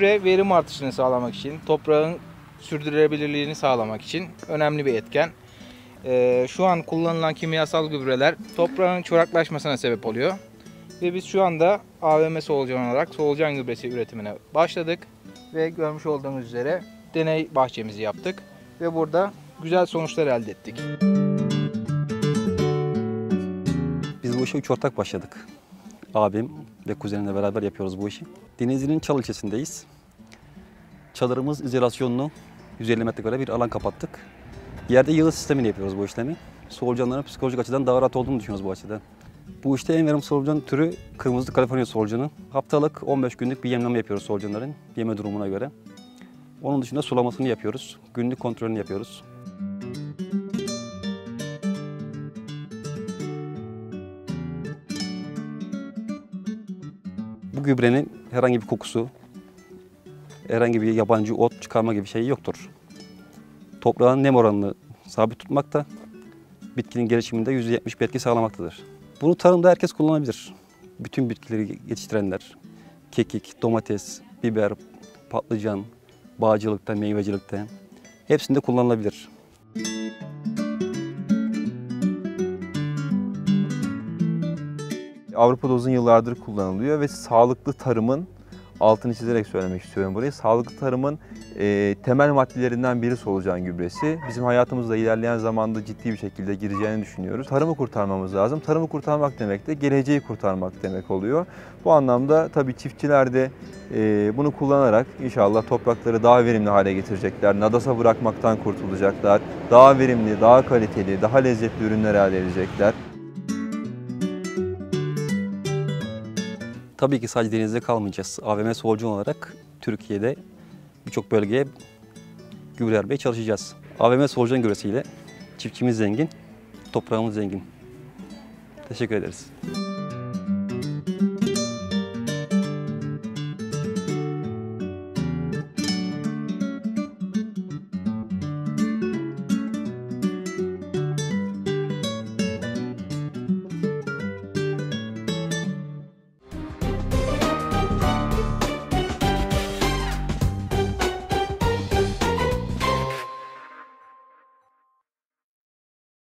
gübre verim artışını sağlamak için, toprağın sürdürülebilirliğini sağlamak için önemli bir etken. Şu an kullanılan kimyasal gübreler toprağın çoraklaşmasına sebep oluyor. Ve biz şu anda AVM solucan olarak solucan gübresi üretimine başladık. Ve görmüş olduğunuz üzere deney bahçemizi yaptık. Ve burada güzel sonuçlar elde ettik. Biz bu işe 3 ortak başladık. Abim ve kuzenimle beraber yapıyoruz bu işi. Denizli'nin Çal ilçesindeyiz. Çadırımız izolasyonlu 150 metrekare bir alan kapattık. Yerde yığıl sistemiyle yapıyoruz bu işlemi. Solucanların psikolojik açıdan daha rahat olduğunu düşünüyoruz bu açıdan. Bu işte en verimli solucan türü Kırmızı Kaliforniya solucanı. Haftalık 15 günlük bir yemleme yapıyoruz solucanların yeme durumuna göre. Onun dışında sulamasını yapıyoruz, günlük kontrolünü yapıyoruz. Bu gübrenin herhangi bir kokusu, herhangi bir yabancı ot çıkarma gibi şey yoktur. Toprağın nem oranını sabit tutmakta, bitkinin gelişiminde %70 etki sağlamaktadır. Bunu tarımda herkes kullanabilir. Bütün bitkileri yetiştirenler, kekik, domates, biber, patlıcan, bağcılıkta, meyvecilikte hepsinde kullanılabilir. Avrupa'da uzun yıllardır kullanılıyor ve sağlıklı tarımın, altını çizerek söylemek istiyorum burayı, sağlıklı tarımın temel maddelerinden biri solucan gübresi. Bizim hayatımızda ilerleyen zamanda ciddi bir şekilde gireceğini düşünüyoruz. Tarımı kurtarmamız lazım. Tarımı kurtarmak demek de geleceği kurtarmak demek oluyor. Bu anlamda tabii çiftçiler de bunu kullanarak inşallah toprakları daha verimli hale getirecekler. Nadasa bırakmaktan kurtulacaklar. Daha verimli, daha kaliteli, daha lezzetli ürünler elde edecekler. Tabii ki sadece Denizli'de kalmayacağız. AVM solucan olarak Türkiye'de birçok bölgeye gübre vermeye çalışacağız. AVM solucan gübresiyle çiftçimiz zengin, toprağımız zengin. Teşekkür ederiz.